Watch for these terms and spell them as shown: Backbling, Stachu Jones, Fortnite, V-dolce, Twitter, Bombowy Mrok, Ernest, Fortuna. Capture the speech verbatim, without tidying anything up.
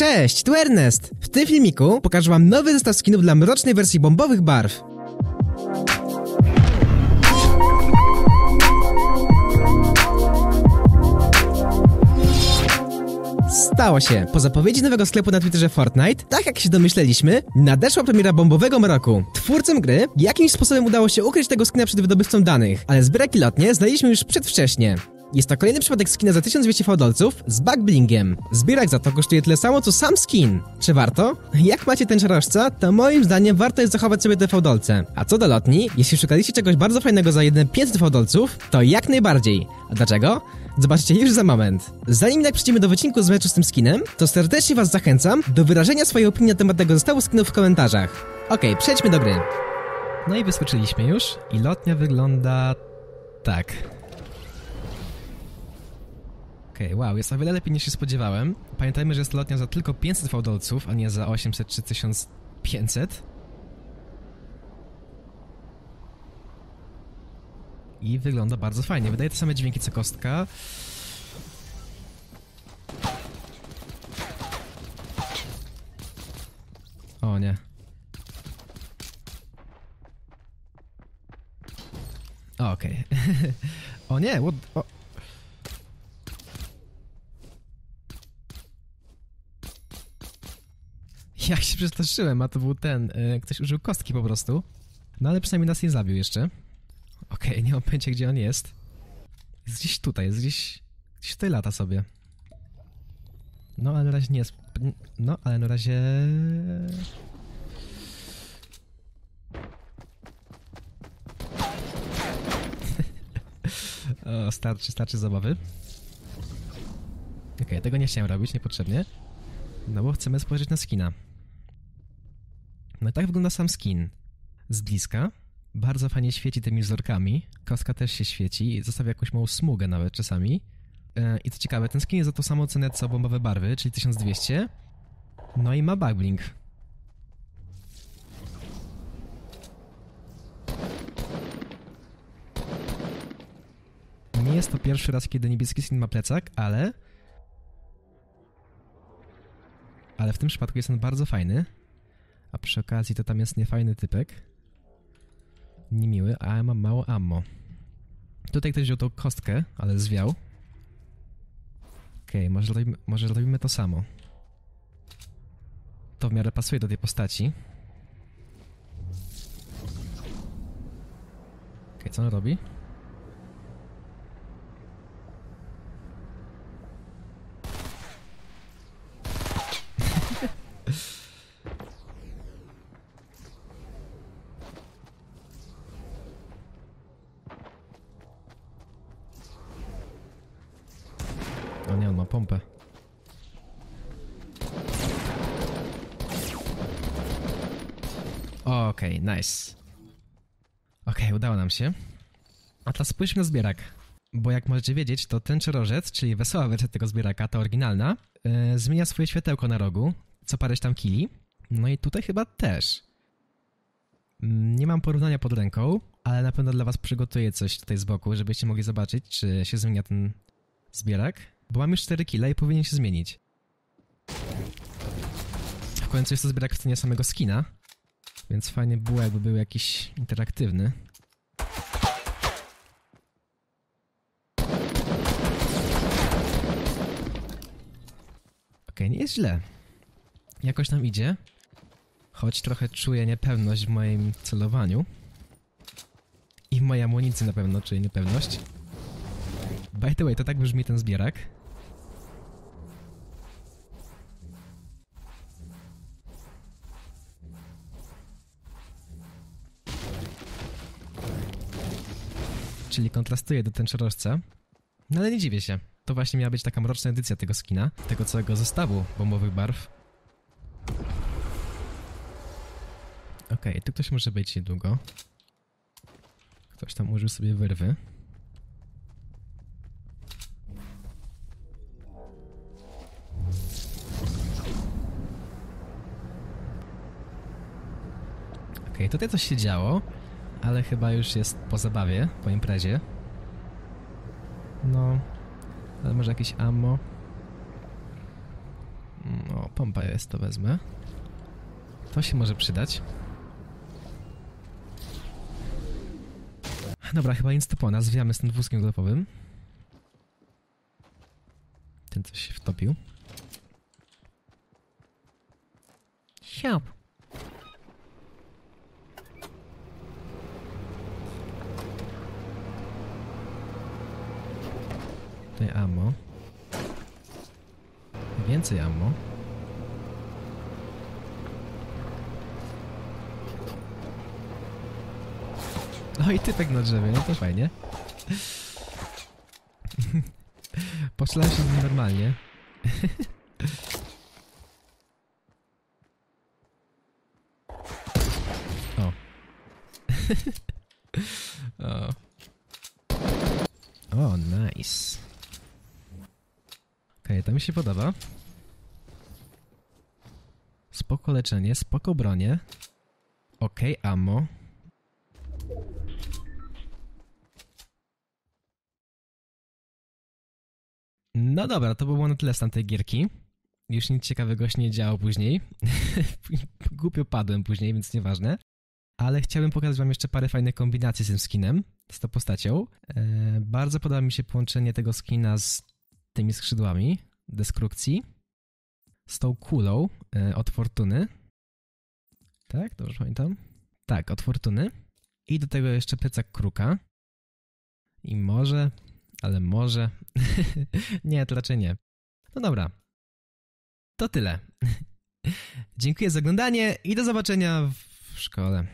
Cześć, tu Ernest! W tym filmiku pokażę wam nowy zestaw skinów dla mrocznej wersji bombowych barw. Stało się! Po zapowiedzi nowego sklepu na Twitterze Fortnite, tak jak się domyśleliśmy, nadeszła premiera Bombowego Mroku. Twórcom gry jakimś sposobem udało się ukryć tego skina przed wydobywcą danych, ale zbieraki lotnie znaliśmy już przedwcześnie. Jest to kolejny przypadek skina za tysiąc dwieście V-dolców z Backblingiem. Zbierak za to kosztuje tyle samo, co sam skin. Czy warto? Jak macie ten szorożca, to moim zdaniem warto jest zachować sobie te V-dolce. A co do lotni, jeśli szukaliście czegoś bardzo fajnego za jedyne pięćset V-dolców, to jak najbardziej. A dlaczego? Zobaczcie już za moment. Zanim jednak przejdziemy do wycinku z meczu z tym skinem, to serdecznie was zachęcam do wyrażenia swojej opinii na temat tego zestawu skinów w komentarzach. Okej, okay, przejdźmy do gry. No i wyskoczyliśmy już i lotnia wygląda... tak. Okej, wow, jest o wiele lepiej niż się spodziewałem. Pamiętajmy, że jest lotnia za tylko pięćset V-dolców, a nie za osiemset czy tysiąc pięćset. I wygląda bardzo fajnie. Wydaje te same dźwięki co kostka. O nie. Okej. Okay. O nie, what... O. Jak się przestraszyłem, a to był ten, yy, ktoś użył kostki po prostu. No ale przynajmniej nas nie zabił jeszcze. Okej, okay, nie mam pojęcia, gdzie on jest. Jest gdzieś tutaj, jest gdzieś... Gdzieś tutaj lata sobie. No ale na razie nie jest... No ale na razie... O, starczy, starczy zabawy. Okej, okay, tego nie chciałem robić, niepotrzebnie. No bo chcemy spojrzeć na skina. No i tak wygląda sam skin. Z bliska. Bardzo fajnie świeci tymi wzorkami. Kostka też się świeci i zostawia jakąś małą smugę nawet czasami. Yy, I co ciekawe, ten skin jest za tą samą cenę co bombowe barwy, czyli tysiąc dwieście. No i ma backbling. Nie jest to pierwszy raz, kiedy niebieski skin ma plecak, ale... Ale w tym przypadku jest on bardzo fajny. A przy okazji to tam jest niefajny typek. Niemiły, a ja mam mało ammo. Tutaj ktoś wziął tą kostkę, ale zwiał. Okej, okay, może, może robimy to samo. To w miarę pasuje do tej postaci. Okej, okay, co on robi? O nie, on ma pompę. Okej, okay, nice. Okej, okay, udało nam się. A teraz spójrzmy na zbierak. Bo jak możecie wiedzieć, to ten czorożec, czyli wesoła wersja tego zbieraka, ta oryginalna, yy, zmienia swoje światełko na rogu, co paręś tam kili. No i tutaj chyba też. Nie mam porównania pod ręką, ale na pewno dla was przygotuję coś tutaj z boku, żebyście mogli zobaczyć, czy się zmienia ten zbierak. Bo mam już cztery kile i powinien się zmienić. W końcu jest to zbierak w cenie samego skina. Więc fajnie było, jakby był jakiś interaktywny. Okej, nie jest źle. Jakoś nam idzie. Choć trochę czuję niepewność w moim celowaniu. I w mojej amunicji na pewno czuję niepewność. By the way, to tak brzmi ten zbierak. Czyli kontrastuje do tęczorożca. No ale nie dziwię się. To właśnie miała być taka mroczna edycja tego skina. Tego całego zestawu bombowych barw. Okej, okay, tu ktoś może być niedługo. Ktoś tam użył sobie wyrwy. Okej, okay, tutaj coś się działo, ale chyba już jest po zabawie, po imprezie. No, ale może jakieś ammo. O, pompa jest, to wezmę. To się może przydać. Dobra, chyba nic to po nas. Zwijamy z tym wózkiem glopowym. Ten coś się wtopił. Siop. Tutaj ammo. Więcej ammo. No i typek na drzewie, no to fajnie. Poszlałem się z nim normalnie. O. O. O, nice. Okej, to mi się podoba. Spoko leczenie, spoko bronie. Okej, ammo. No dobra, to było na tyle z tamtej gierki. Już nic ciekawego się nie działo później. Głupio padłem później, więc nieważne. Ale chciałbym pokazać wam jeszcze parę fajnych kombinacji z tym skinem, z tą postacią. Eee, bardzo podoba mi się połączenie tego skina z tymi skrzydłami Destrukcji. Z tą kulą e, od Fortuny. Tak, dobrze pamiętam? Tak, od Fortuny. I do tego jeszcze plecak Kruka. I może... Ale może... nie, to raczej nie. No dobra. To tyle. Dziękuję za oglądanie i do zobaczenia w szkole.